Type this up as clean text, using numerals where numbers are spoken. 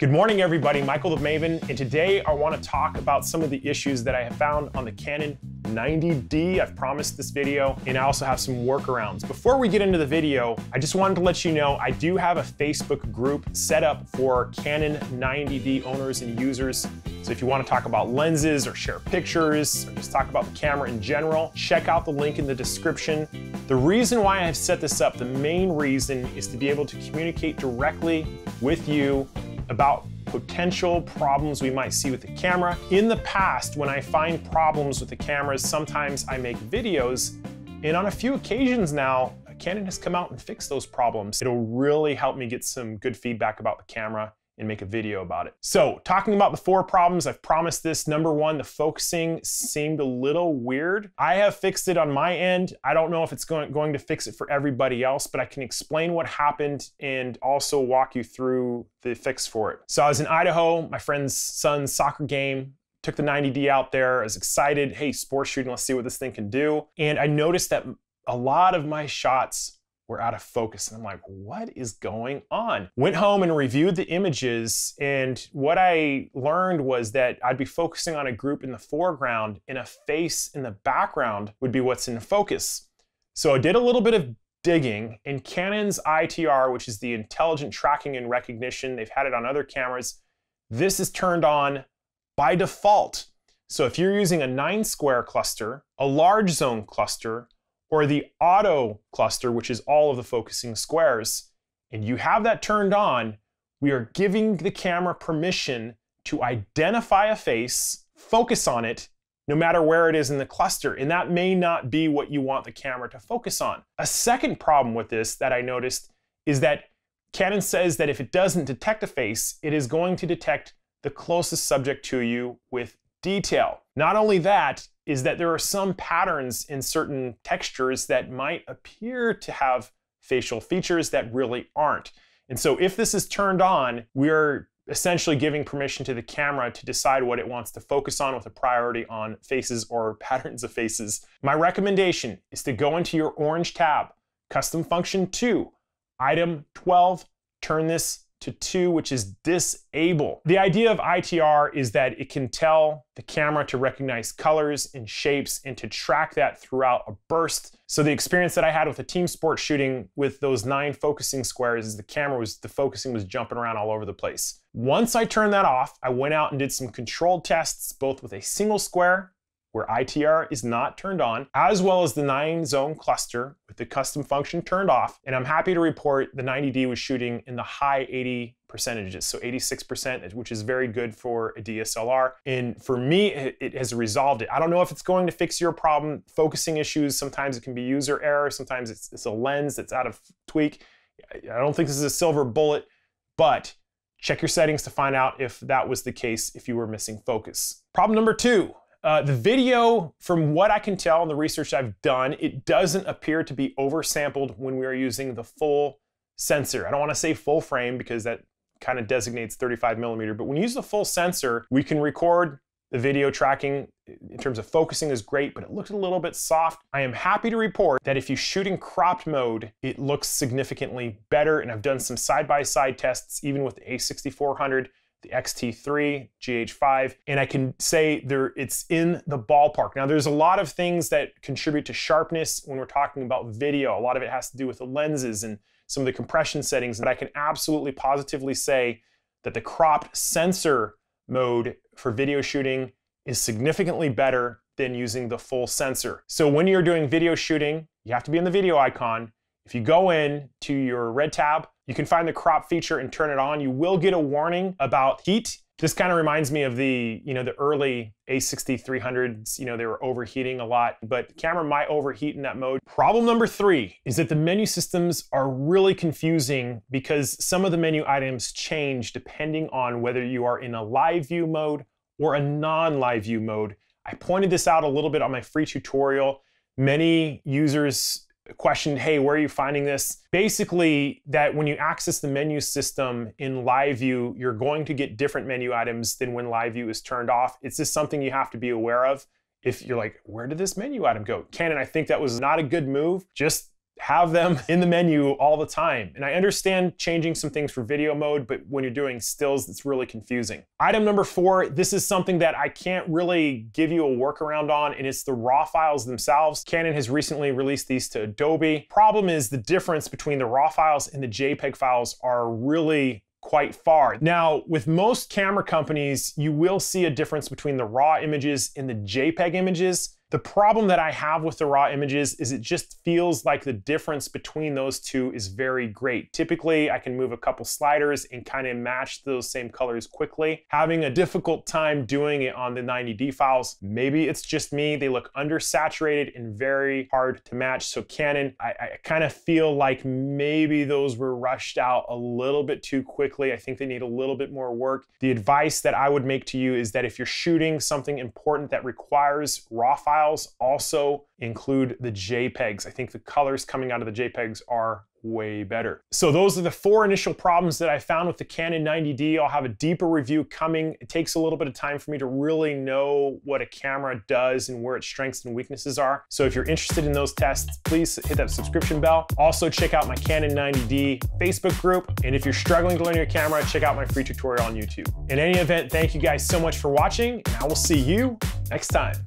Good morning, everybody. Michael the Maven, and today I want to talk about some of the issues that I have found on the Canon 90D. I've promised this video, and I also have some workarounds. Before we get into the video, I just wanted to let you know I do have a Facebook group set up for Canon 90D owners and users. So if you want to talk about lenses or share pictures or just talk about the camera in general, check out the link in the description. The reason why I have set this up, the main reason, is to be able to communicate directly with you about potential problems we might see with the camera. In the past, when I find problems with the cameras, sometimes I make videos, and on a few occasions now, Canon has come out and fixed those problems. It'll really help me get some good feedback about the camera and make a video about it. So, talking about the four problems, I've promised this. Number one, the focusing seemed a little weird. I have fixed it on my end. I don't know if it's going to fix it for everybody else, but I can explain what happened and also walk you through the fix for it. So I was in Idaho, my friend's son's soccer game, took the 90D out there. I was excited, hey, sports shooting, let's see what this thing can do. And I noticed that a lot of my shots were out of focus, and I'm like, what is going on? Went home and reviewed the images, and what I learned was that I'd be focusing on a group in the foreground and a face in the background would be what's in focus. So I did a little bit of digging, and Canon's ITR, which is the Intelligent Tracking and Recognition, they've had it on other cameras, this is turned on by default. So if you're using a 9-square cluster, a large zone cluster, or the auto cluster, which is all of the focusing squares, and you have that turned on, we are giving the camera permission to identify a face, focus on it, no matter where it is in the cluster, and that may not be what you want the camera to focus on. A second problem with this that I noticed is that Canon says that if it doesn't detect a face, it is going to detect the closest subject to you with detail. Not only that, is that there are some patterns in certain textures that might appear to have facial features that really aren't. And so if this is turned on, we're essentially giving permission to the camera to decide what it wants to focus on with a priority on faces or patterns of faces. My recommendation is to go into your orange tab, Custom Function 2, Item 12, turn this to 2, which is disable. The idea of ITR is that it can tell the camera to recognize colors and shapes and to track that throughout a burst. So the experience that I had with a team sport shooting with those 9 focusing squares is the focusing was jumping around all over the place. Once I turned that off, I went out and did some controlled tests, both with a single square, where ITR is not turned on, as well as the 9-zone cluster with the custom function turned off. And I'm happy to report the 90D was shooting in the high 80%, so 86%, which is very good for a DSLR. And for me, it has resolved it. I don't know if it's going to fix your problem, focusing issues. Sometimes it can be user error. Sometimes it's a lens that's out of tweak. I don't think this is a silver bullet, but check your settings to find out if that was the case, if you were missing focus. Problem number two. The video, from what I can tell in the research I've done, it doesn't appear to be oversampled when we are using the full sensor. I don't want to say full frame because that kind of designates 35mm, but when you use the full sensor, we can record the video tracking in terms of focusing is great, but it looked a little bit soft. I am happy to report that if you shoot in cropped mode, it looks significantly better, and I've done some side-by-side tests even with the A6400, the X-T3, GH5, and I can say it's in the ballpark. Now, there's a lot of things that contribute to sharpness when we're talking about video. A lot of it has to do with the lenses and some of the compression settings, but I can absolutely positively say that the cropped sensor mode for video shooting is significantly better than using the full sensor. So when you're doing video shooting, you have to be in the video icon. If you go in to your red tab, you can find the crop feature and turn it on. You will get a warning about heat. This kind of reminds me of the early A6300s. They were overheating a lot, but the camera might overheat in that mode. Problem number three is that the menu systems are really confusing because some of the menu items change depending on whether you are in a live view mode or a non-live view mode. I pointed this out a little bit on my free tutorial. Many users questioned, hey, where are you finding this? Basically, that when you access the menu system in live view, you're going to get different menu items than when live view is turned off. It's just something you have to be aware of. If you're like, where did this menu item go? Canon, I think that was not a good move. Just have them in the menu all the time. And I understand changing some things for video mode, but when you're doing stills, it's really confusing. Item number 4, this is something that I can't really give you a workaround on, and it's the RAW files themselves. Canon has recently released these to Adobe. Problem is the difference between the RAW files and the JPEG files are really quite far. Now, with most camera companies, you will see a difference between the RAW images and the JPEG images. The problem that I have with the RAW images is it just feels like the difference between those two is very great. Typically, I can move a couple sliders and kind of match those same colors quickly. Having a difficult time doing it on the 90D files. Maybe it's just me. They look undersaturated and very hard to match. So Canon, I kind of feel like maybe those were rushed out a little bit too quickly. I think they need a little bit more work. The advice that I would make to you is that if you're shooting something important that requires RAW files, also include the JPEGs. I think the colors coming out of the JPEGs are way better. So those are the 4 initial problems that I found with the Canon 90D. I'll have a deeper review coming. It takes a little bit of time for me to really know what a camera does and where its strengths and weaknesses are. So if you're interested in those tests, please hit that subscription bell. Also check out my Canon 90D Facebook group. And if you're struggling to learn your camera, check out my free tutorial on YouTube. In any event, thank you guys so much for watching, and I will see you next time.